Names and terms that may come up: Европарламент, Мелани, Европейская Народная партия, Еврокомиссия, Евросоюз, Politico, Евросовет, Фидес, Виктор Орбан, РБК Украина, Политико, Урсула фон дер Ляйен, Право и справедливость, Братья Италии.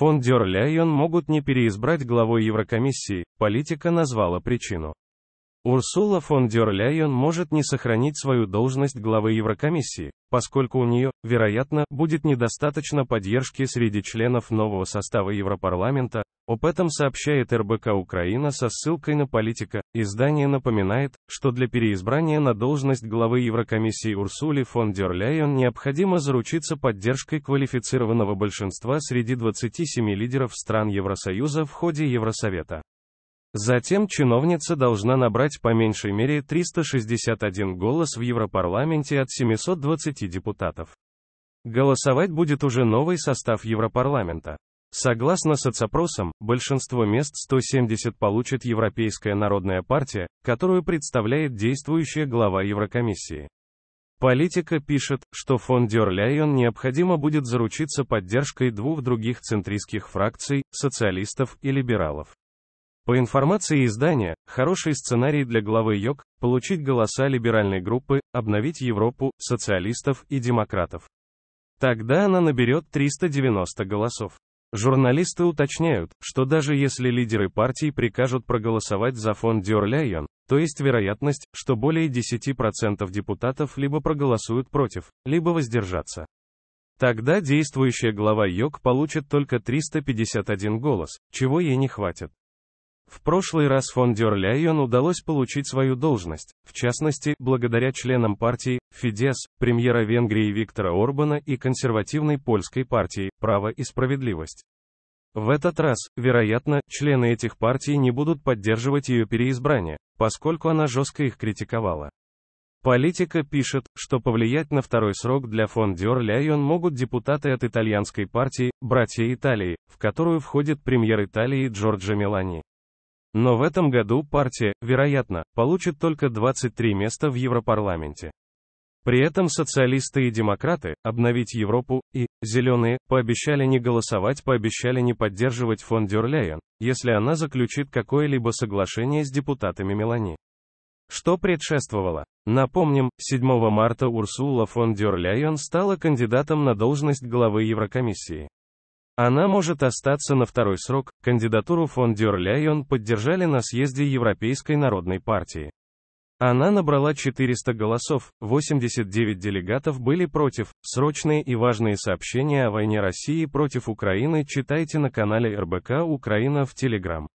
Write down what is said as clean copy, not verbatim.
фон дер Ляйен могут не переизбрать главой Еврокомиссии, Политико назвала причину. Урсула фон дер Ляйен может не сохранить свою должность главы Еврокомиссии, поскольку у нее, вероятно, будет недостаточно поддержки среди членов нового состава Европарламента. Об этом сообщает РБК Украина со ссылкой на Politico. Издание напоминает, что для переизбрания на должность главы Еврокомиссии Урсуле фон дер Ляйен необходимо заручиться поддержкой квалифицированного большинства среди 27 лидеров стран Евросоюза в ходе Евросовета. Затем чиновница должна набрать по меньшей мере 361 голос в Европарламенте от 720 депутатов. Голосовать будет уже новый состав Европарламента. Согласно соцопросам, большинство мест 170 получит Европейская Народная партия, которую представляет действующая глава Еврокомиссии. Политико пишет, что фон дер Ляйен необходимо будет заручиться поддержкой двух других центристских фракций – социалистов и либералов. По информации издания, хороший сценарий для главы ЙОК – получить голоса либеральной группы, обновить Европу, социалистов и демократов. Тогда она наберет 390 голосов. Журналисты уточняют, что даже если лидеры партий прикажут проголосовать за фон дер Ляйен, то есть вероятность, что более 10% депутатов либо проголосуют против, либо воздержатся. Тогда действующая глава ЙОК получит только 351 голос, чего ей не хватит. В прошлый раз фон дер Ляйен удалось получить свою должность, в частности, благодаря членам партии Фидес, премьера Венгрии Виктора Орбана и консервативной польской партии «Право и справедливость». В этот раз, вероятно, члены этих партий не будут поддерживать ее переизбрание, поскольку она жестко их критиковала. Политико пишет, что повлиять на второй срок для фон дер Ляйен могут депутаты от итальянской партии «Братья Италии», в которую входит премьер Италии Джорджа Мелани. Но в этом году партия, вероятно, получит только 23 места в Европарламенте. При этом социалисты и демократы, обновить Европу, и «зеленые» пообещали не голосовать, пообещали не поддерживать фон дер Ляйен, если она заключит какое-либо соглашение с депутатами Мелани. Что предшествовало? Напомним, 7 марта Урсула фон дер Ляйен стала кандидатом на должность главы Еврокомиссии. Она может остаться на второй срок. Кандидатуру фон дер Ляйен поддержали на съезде Европейской Народной партии. Она набрала 400 голосов, 89 делегатов были против. Срочные и важные сообщения о войне России против Украины читайте на канале РБК Украина в Telegram.